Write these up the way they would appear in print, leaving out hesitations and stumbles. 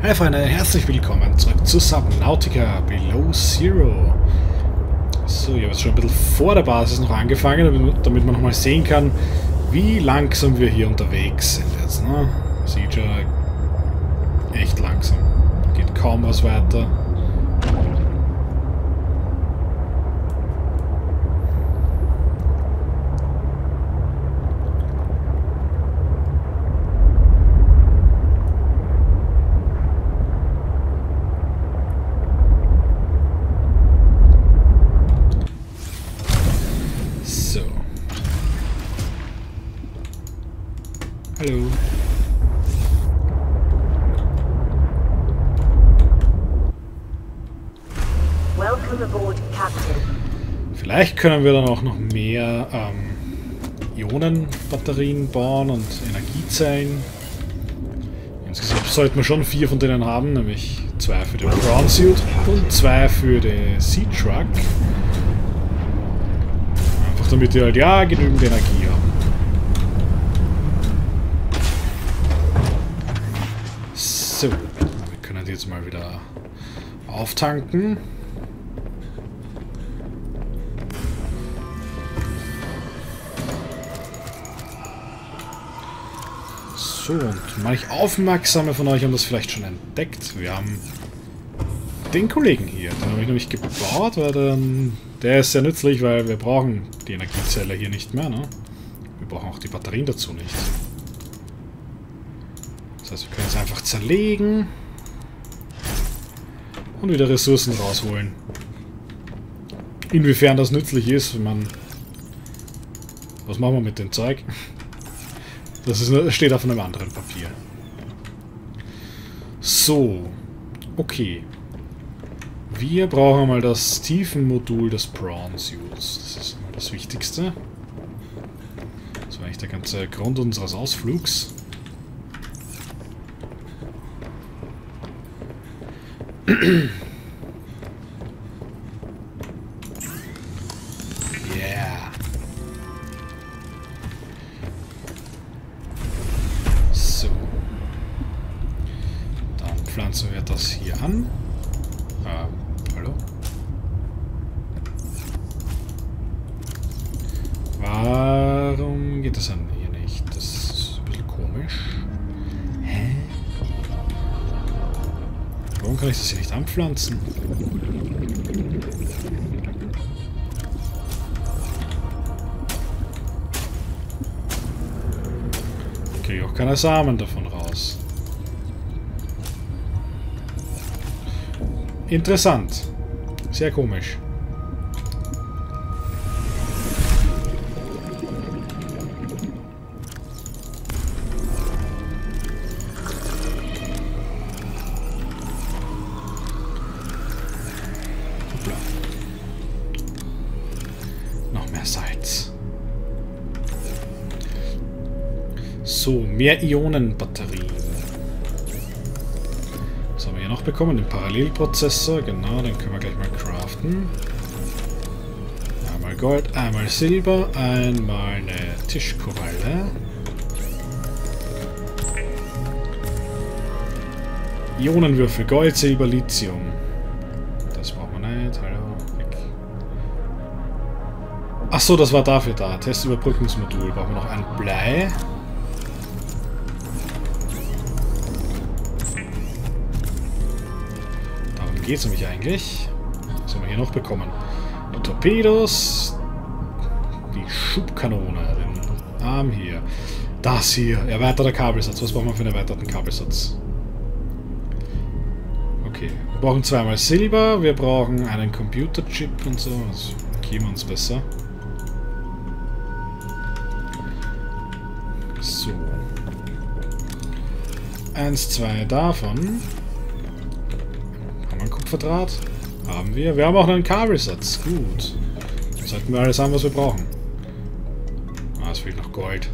Hi Freunde, herzlich willkommen zurück zu Subnautica Below Zero. So, ich habe jetzt schon ein bisschen vor der Basis noch angefangen, damit man nochmal sehen kann, wie langsam wir hier unterwegs sind jetzt. Ne? Sieht schon echt langsam. Geht kaum was weiter. Hallo. Welcome aboard, Captain. Vielleicht können wir dann auch noch mehr Ionenbatterien bauen und Energiezellen. Insgesamt sollten wir schon 4 von denen haben, nämlich 2 für den Prawn Suit und 2 für den Sea Truck. Einfach damit die halt ja genügend Energie haben. So, wir können die jetzt mal wieder auftanken. So, und manch Aufmerksame von euch haben das vielleicht schon entdeckt. Wir haben den Kollegen hier, den habe ich nämlich gebaut, weil der ist sehr nützlich, weil wir brauchen die Energiezelle hier nicht mehr, ne? Wir brauchen auch die Batterien dazu nicht. Das heißt, wir können es einfach zerlegen und wieder Ressourcen rausholen. Inwiefern das nützlich ist, wenn man... Was machen wir mit dem Zeug? Das ist, steht auf einem anderen Papier. So, okay. Wir brauchen mal das Tiefenmodul des Prawn Suits. Das ist mal das Wichtigste. Das war eigentlich der ganze Grund unseres Ausflugs. Yeah. So. Dann pflanzen wir das hier an. Hallo? Warum geht das an hier nicht? Das ist ein bisschen komisch. Hä? Warum kann ich das hier nicht anpflanzen? Ich kriege auch keine Samen davon raus. Interessant. Sehr komisch. Salz. So, mehr Ionenbatterien. Was haben wir hier noch bekommen? Den Parallelprozessor, genau, den können wir gleich mal craften. Einmal Gold, einmal Silber, einmal eine Tischkoralle. Ionenwürfel, Gold, Silber, Lithium. Das brauchen wir nicht, hallo. Achso, das war dafür da. Testüberbrückungsmodul. Brauchen wir noch ein Blei. Darum geht es nämlich eigentlich. Was haben wir hier noch bekommen? Die Torpedos. Die Schubkanone. Den Arm hier. Das hier. Erweiterter Kabelsatz. Was brauchen wir für einen erweiterten Kabelsatz? Okay. Wir brauchen 2 mal Silber. Wir brauchen einen Computerchip und so. Also geben wir uns besser. So. 1, 2 davon. Haben wir einen Kupferdraht? Haben wir. Wir haben auch einen Kabelsatz. Gut. Jetzt sollten wir alles haben, was wir brauchen. Ah, es fehlt noch Gold.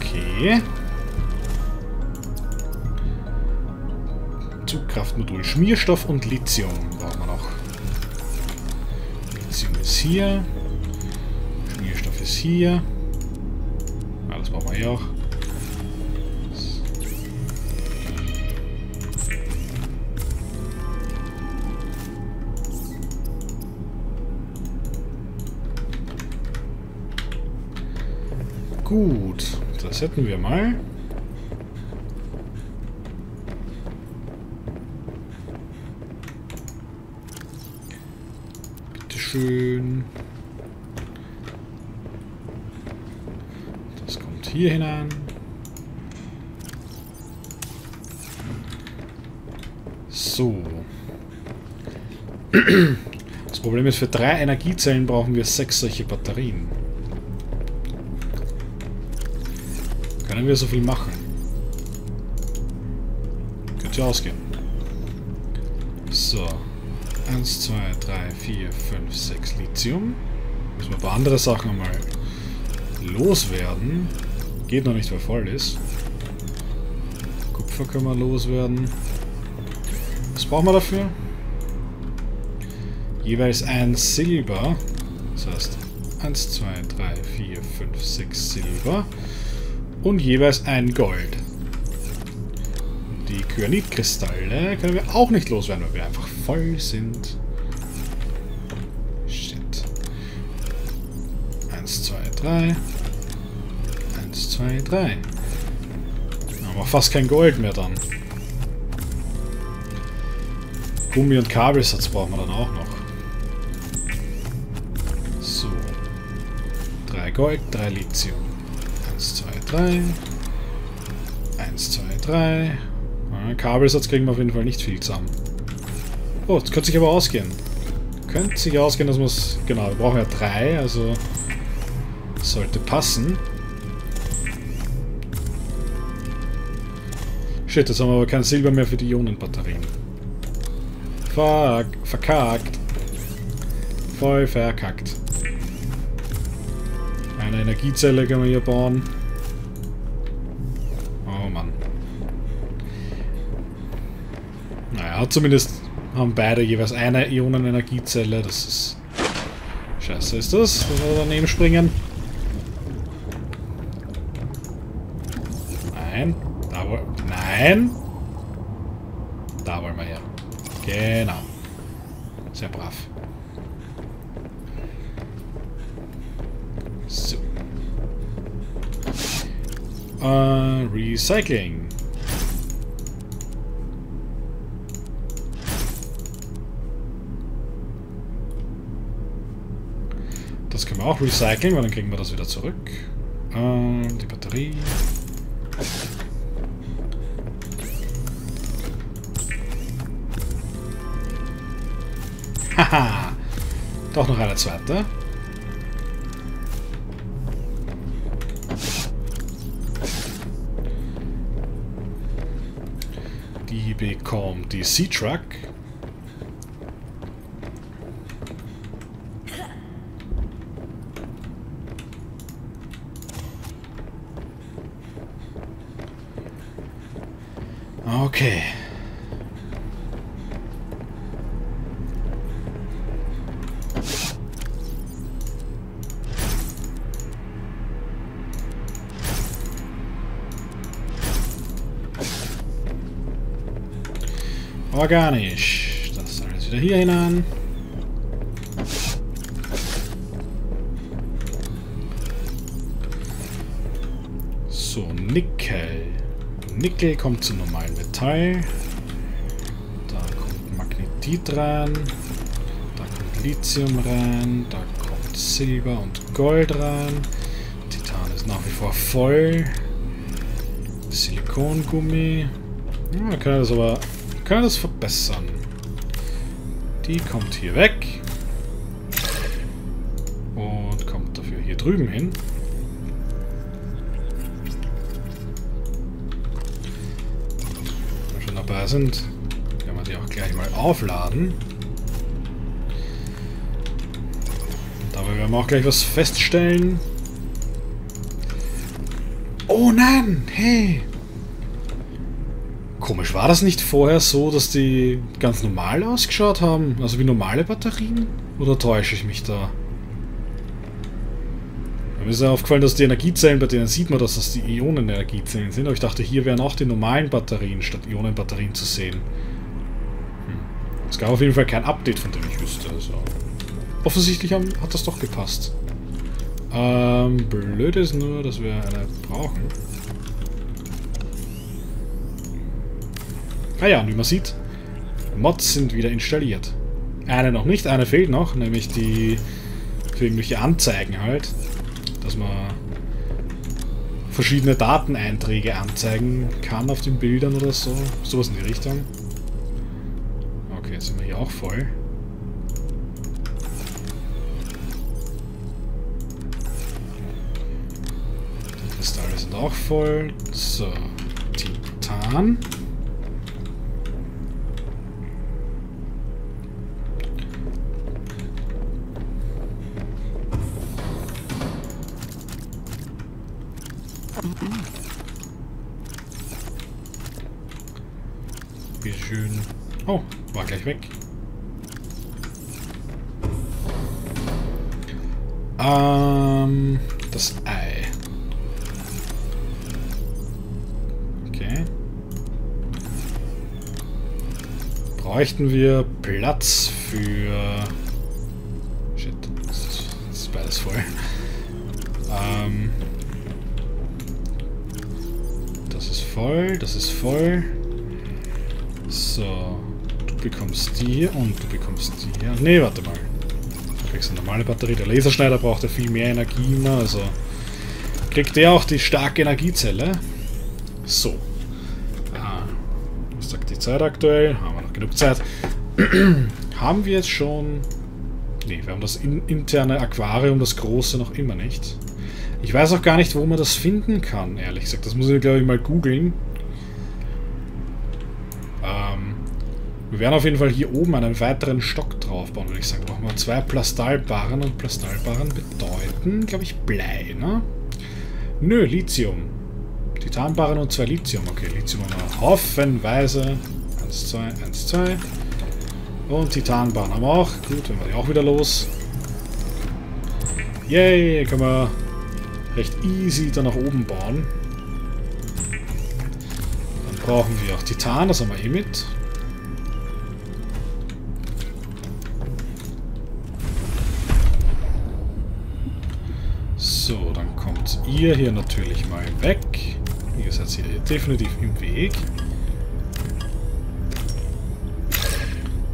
Okay. Zugkraftmodul, Schmierstoff und Lithium brauchen wir noch. ist hier. Schmierstoff ist hier. Alles brauchen wir hier auch. Gut, das hätten wir mal. Bitteschön. Das kommt hier hinein. So. Das Problem ist, für 3 Energiezellen brauchen wir 6 solche Batterien. Können wir so viel machen? Könnte ausgehen. So. 1, 2, 3, 4, 5, 6 Lithium. Müssen wir ein paar andere Sachen mal loswerden. Geht noch nicht, weil voll ist. Kupfer können wir loswerden. Was brauchen wir dafür? Jeweils 1 Silber. Das heißt 1, 2, 3, 4, 5, 6 Silber. Und jeweils 1 Gold. Die Kyanit-Kristalle können wir auch nicht loswerden, weil wir einfach voll sind. Shit. 1, 2, 3. 1, 2, 3. Aber fast kein Gold mehr dann. Gummi- und Kabelsatz brauchen wir dann auch noch. So. 3 Gold, 3 Lithium. 3. 1, 2, 3. Kabelsatz kriegen wir auf jeden Fall nicht viel zusammen. Oh, das könnte sich aber ausgehen. Könnte sich ausgehen, dass wir es... Genau, wir brauchen ja 3, also... Sollte passen. Shit, jetzt haben wir aber kein Silber mehr für die Ionenbatterien. Fuck, verkackt. Voll verkackt. Eine Energiezelle können wir hier bauen. Zumindest haben beide jeweils eine Ionenenergiezelle. Das ist... Scheiße ist das, dass wir daneben springen. Nein. Da wollen... Nein! Da wollen wir her. Genau. Sehr brav. So. Recycling. Das können wir auch recyceln, weil dann kriegen wir das wieder zurück. Die Batterie. Haha! Doch noch eine zweite. Die bekommt die Sea Truck. Okay. Organisch. Das ist alles wieder hier hinein. So, Nickel. Nickel kommt zum normalen Metall. Da kommt Magnetit rein. Da kommt Lithium rein. Da kommt Silber und Gold rein. Titan ist nach wie vor voll. Silikongummi. Ja, wir können das aber... Wir können das verbessern. Die kommt hier weg. Und kommt dafür hier drüben hin. Sind, können wir die auch gleich mal aufladen. Dabei werden wir auch gleich was feststellen. Oh nein! Hey! Komisch, war das nicht vorher so, dass die ganz normal ausgeschaut haben? Also wie normale Batterien? Oder täusche ich mich da? Mir ist ja aufgefallen, dass die Energiezellen, bei denen sieht man, dass das die Ionenenergiezellen sind. Aber ich dachte, hier wären auch die normalen Batterien statt Ionenbatterien zu sehen. Es gab auf jeden Fall kein Update, von dem ich wüsste. Also, offensichtlich hat das doch gepasst. Blöd ist nur, dass wir eine brauchen. Ah ja, und wie man sieht, Mods sind wieder installiert. Eine noch nicht, eine fehlt noch, nämlich die für irgendwelche Anzeigen halt, dass man verschiedene Dateneinträge anzeigen kann auf den Bildern oder so, sowas in die Richtung. Okay, jetzt sind wir hier auch voll. Die Kristalle sind auch voll. So, Titan. Schön. Oh, war gleich weg. Das Ei. Okay. Bräuchten wir Platz für... Shit, das ist beides voll. Das ist voll, das ist voll. So, du bekommst die hier und du bekommst die hier. Ne, warte mal. Du kriegst eine normale Batterie. Der Laserschneider braucht ja viel mehr Energie immer, also kriegt der auch die starke Energiezelle. So. Was sagt die Zeit aktuell? Haben wir noch genug Zeit. Haben wir jetzt schon... Ne, wir haben das interne Aquarium, das große, noch immer nicht. Ich weiß auch gar nicht, wo man das finden kann, ehrlich gesagt. Das muss ich, glaube ich, mal googeln. Wir werden auf jeden Fall hier oben einen weiteren Stock drauf bauen, würde ich sagen. Brauchen wir 2 Plastalbarren, und Plastalbarren bedeuten, glaube ich, Blei, ne? Nö, Lithium. Titanbarren und 2 Lithium. Okay, Lithium haben wir hoffenweise. 1, 2, 1, 2. Und Titanbarren haben wir auch. Gut, dann war die auch wieder los. Yay, können wir recht easy da nach oben bauen. Dann brauchen wir auch Titan, das haben wir eh mit. So, dann kommt ihr hier natürlich mal weg. Ihr seid hier definitiv im Weg.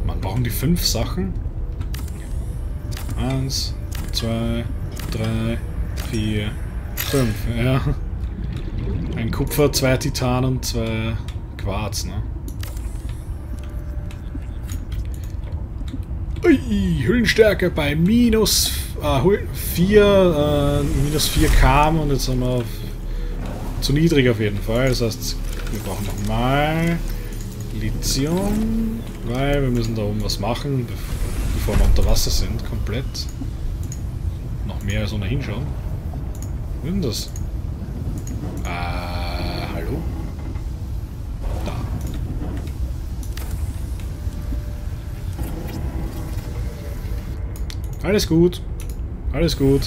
Man brauchen die 5 Sachen. 1, 2, 3, 4, 5. Ja. Ein Kupfer, 2 Titan und 2 Quarz, ne? Ui, Hüllenstärke bei minus 4 km und jetzt haben wir zu niedrig auf jeden Fall. Das heißt, wir brauchen nochmal Lithium, weil wir müssen da oben was machen, bevor wir unter Wasser sind, komplett. Noch mehr als ohnehin schon. Was ist denn das? Hallo? Da. Alles gut. Alles gut.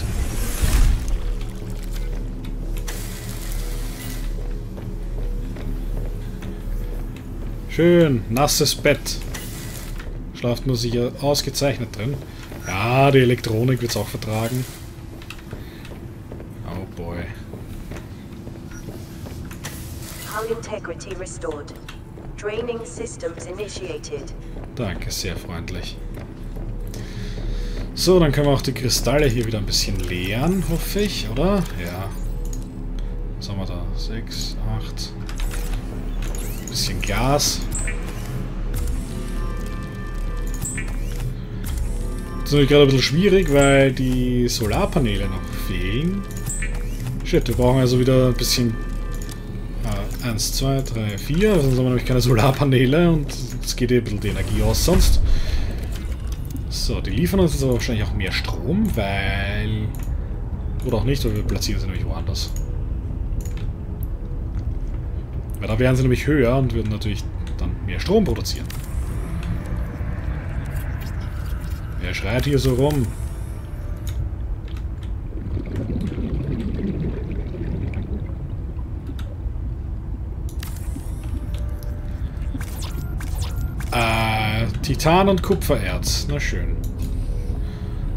Schön, nasses Bett. Schlaft man sich ja ausgezeichnet drin. Ja, die Elektronik wird es auch vertragen. Oh boy. Hull integrity restored. Draining systems initiated. Danke, sehr freundlich. So, dann können wir auch die Kristalle hier wieder ein bisschen leeren, hoffe ich, oder? Ja. Was haben wir da? 6, 8. Ein bisschen Gas. Das ist natürlich gerade ein bisschen schwierig, weil die Solarpaneele noch fehlen. Shit, wir brauchen also wieder ein bisschen... 1, 2, 3, 4. Sonst haben wir nämlich keine Solarpaneele und es geht eh ein bisschen die Energie aus sonst. So, die liefern uns jetzt aber wahrscheinlich auch mehr Strom, weil... Oder auch nicht, weil wir platzieren sie nämlich woanders. Weil da wären sie nämlich höher und würden natürlich dann mehr Strom produzieren. Wer schreit hier so rum? Titan und Kupfererz. Na schön.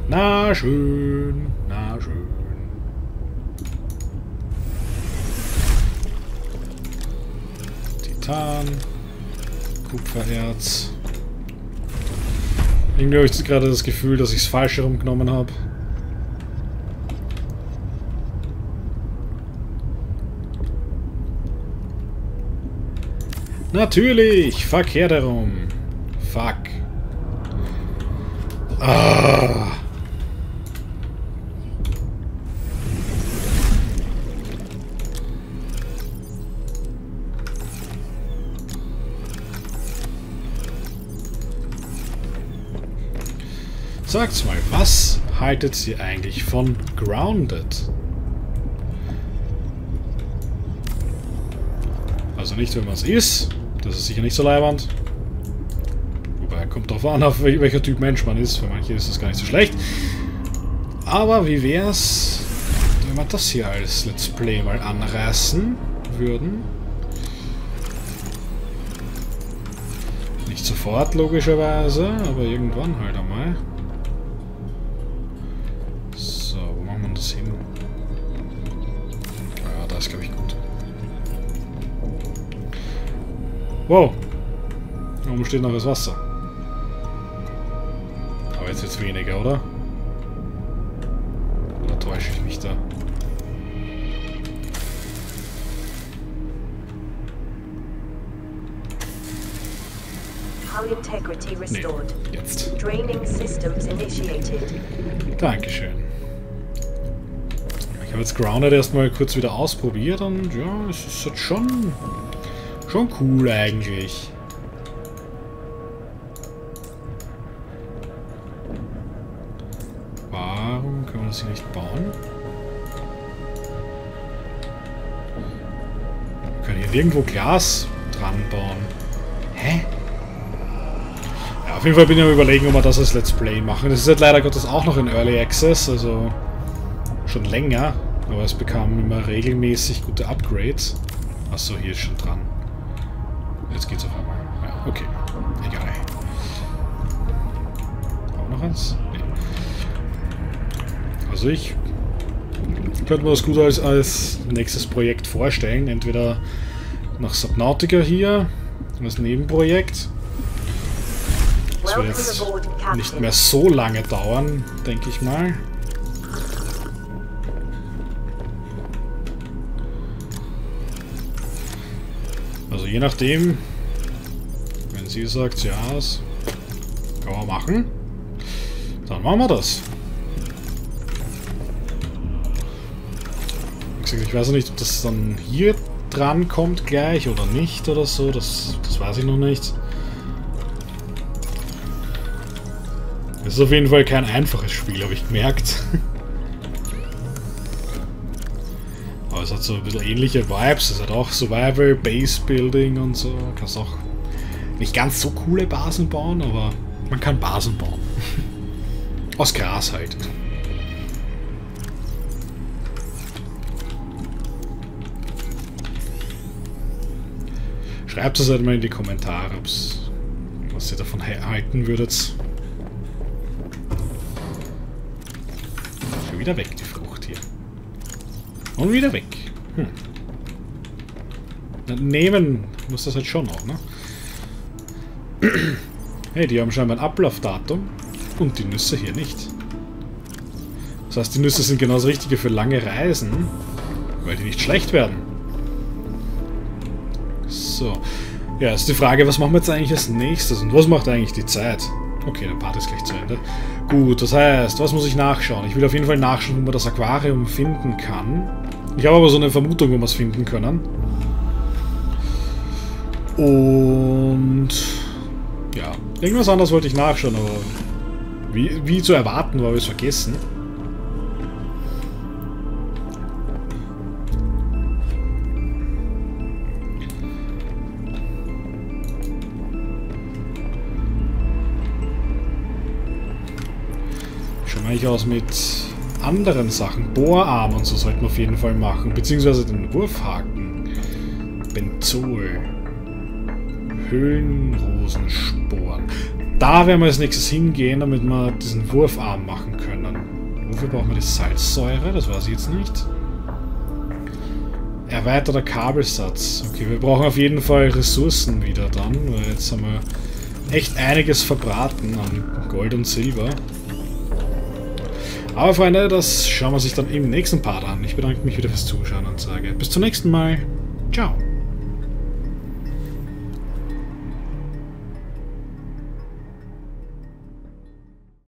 Na schön. Na schön. Titan. Kupfererz. Irgendwie habe ich gerade das Gefühl, dass ich es falsch herumgenommen habe. Natürlich! Verkehrt herum. Fuck. Ah. Sagt's mal, was haltet ihr eigentlich von Grounded? Also nicht, wenn man es isst. Das ist sicher nicht so leiwand. Wobei, kommt drauf an, auf welcher Typ Mensch man ist. Für manche ist das gar nicht so schlecht. Aber wie wär's, wenn wir das hier als Let's Play mal anreißen würden? Nicht sofort, logischerweise, aber irgendwann halt einmal. So, wo machen wir das hin? Ja, da ist, glaube ich, gut. Wow, da oben steht noch das Wasser. Aber jetzt wird es weniger, oder? Oder täusche ich mich da? Nee, jetzt. Dankeschön. Ich habe jetzt Grounded erstmal kurz wieder ausprobiert und ja, es ist jetzt schon cool eigentlich. Warum können wir das hier nicht bauen? Wir können hier irgendwo Glas dran bauen. Hä? Ja, auf jeden Fall bin ich am Überlegen, ob wir das als Let's Play machen. Das ist halt leider Gottes auch noch in Early Access, also schon länger. Aber es bekamen immer regelmäßig gute Upgrades. Achso, hier ist schon dran. Jetzt geht's auf einmal. Ja, okay. Egal. Auch noch eins? Nee. Also ich könnte mir das gut als nächstes Projekt vorstellen. Entweder nach Subnautica hier, das Nebenprojekt. Das wird jetzt nicht mehr so lange dauern, denke ich mal. Je nachdem, wenn sie sagt, ja, das kann man machen, dann machen wir das. Ich weiß nicht, ob das dann hier dran kommt gleich oder nicht oder so, das weiß ich noch nicht. Es ist auf jeden Fall kein einfaches Spiel, habe ich gemerkt. Es hat so ein bisschen ähnliche Vibes, es hat auch Survival, Base Building und so. Du kannst auch nicht ganz so coole Basen bauen, aber man kann Basen bauen. Aus Gras halt. Schreibt es halt mal in die Kommentare, was ihr davon halten würdet. Schon wieder weg, die Frucht hier. Und wieder weg. Hm. Dann nehmen muss das halt schon noch, ne? Hey, die haben scheinbar ein Ablaufdatum und die Nüsse hier nicht. Das heißt, die Nüsse sind genau das Richtige für lange Reisen, weil die nicht schlecht werden. So. Ja, ist die Frage, was machen wir jetzt eigentlich als nächstes und was macht eigentlich die Zeit? Okay, der Part ist gleich zu Ende. Gut, das heißt, was muss ich nachschauen? Ich will auf jeden Fall nachschauen, wo man das Aquarium finden kann. Ich habe aber so eine Vermutung, wo wir es finden können. Und ja, irgendwas anderes wollte ich nachschauen, aber wie zu erwarten, war ich es vergessen. Ich aus mit anderen Sachen. Bohrarm und so sollten wir auf jeden Fall machen. Beziehungsweise den Wurfhaken. Benzol. Höhlenrosensporen. Da werden wir als nächstes hingehen, damit wir diesen Wurfarm machen können. Wofür brauchen wir die Salzsäure? Das weiß ich jetzt nicht. Erweiterter Kabelsatz. Okay, wir brauchen auf jeden Fall Ressourcen wieder dann, weil jetzt haben wir echt einiges verbraten an Gold und Silber. Aber Freunde, das schauen wir sich dann im nächsten Part an. Ich bedanke mich wieder fürs Zuschauen und sage bis zum nächsten Mal. Ciao.